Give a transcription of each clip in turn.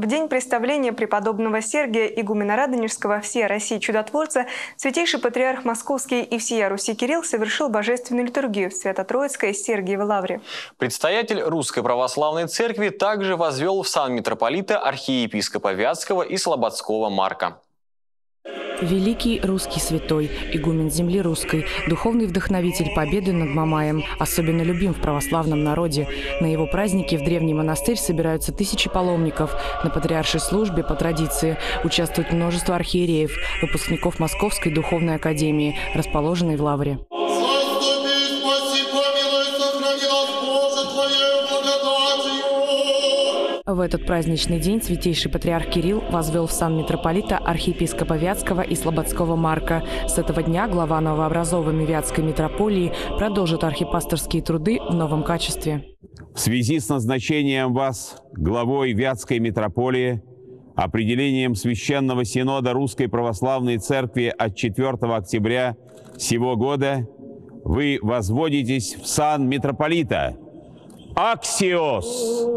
В день представления преподобного Сергия, игумена Радонежского, всей России чудотворца, святейший патриарх Московский и всея Руси Кирилл совершил божественную литургию в Свято-Троицкой Сергиевой лавре. Предстоятель Русской Православной Церкви также возвел в сан митрополита архиепископа Вятского и Слободского Марка. Великий русский святой, игумен земли русской, духовный вдохновитель победы над Мамаем, особенно любим в православном народе. На его празднике в древний монастырь собираются тысячи паломников. На патриаршей службе, по традиции, участвует множество архиереев, выпускников Московской Духовной Академии, расположенной в лавре. В этот праздничный день святейший патриарх Кирилл возвел в сан митрополита архиепископа Вятского и Слободского Марка. С этого дня глава новообразованной Вятской митрополии продолжит архипасторские труды в новом качестве. В связи с назначением вас главой Вятской митрополии, определением Священного Синода Русской Православной Церкви от 4 октября сего года, вы возводитесь в сан митрополита. Аксиос!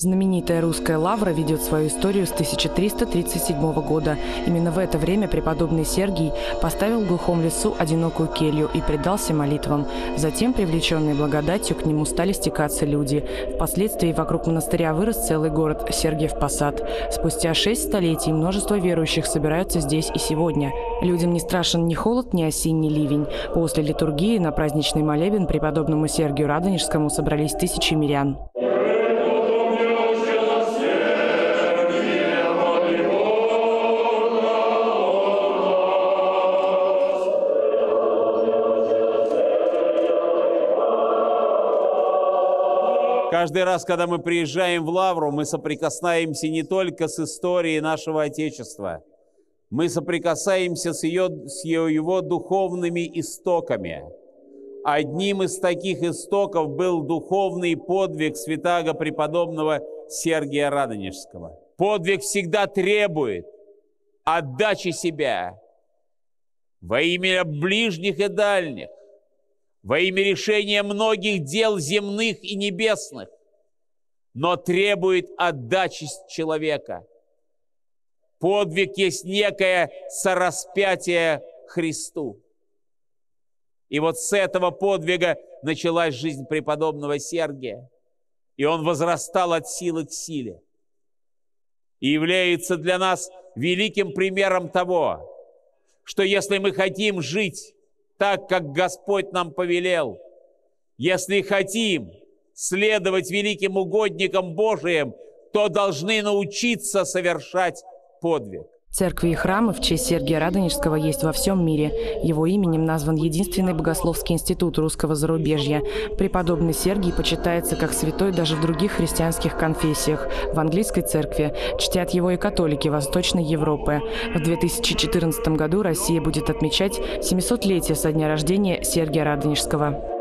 Знаменитая русская лавра ведет свою историю с 1337 года. Именно в это время преподобный Сергий поставил в глухом лесу одинокую келью и предался молитвам. Затем, привлеченные благодатью, к нему стали стекаться люди. Впоследствии вокруг монастыря вырос целый город – Сергиев Посад. Спустя 6 столетий множество верующих собираются здесь и сегодня. Людям не страшен ни холод, ни осенний ливень. После литургии на праздничный молебен преподобному Сергию Радонежскому собрались тысячи мирян. Каждый раз, когда мы приезжаем в Лавру, мы соприкасаемся не только с историей нашего Отечества, мы соприкасаемся с его духовными истоками. Одним из таких истоков был духовный подвиг святаго преподобного Сергия Радонежского. Подвиг всегда требует отдачи себя во имя ближних и дальних, во имя решения многих дел земных и небесных, но требует отдачи человека. Подвиг есть некое сораспятие Христу. И вот с этого подвига началась жизнь преподобного Сергия, и он возрастал от силы к силе. И является для нас великим примером того, что если мы хотим жить так, как Господь нам повелел, если хотим следовать великим угодникам Божиим, то должны научиться совершать подвиг. Церкви и храмы в честь Сергия Радонежского есть во всем мире. Его именем назван единственный богословский институт русского зарубежья. Преподобный Сергий почитается как святой даже в других христианских конфессиях. В английской церкви чтят его и католики Восточной Европы. В 2014 году Россия будет отмечать 700-летие со дня рождения Сергия Радонежского.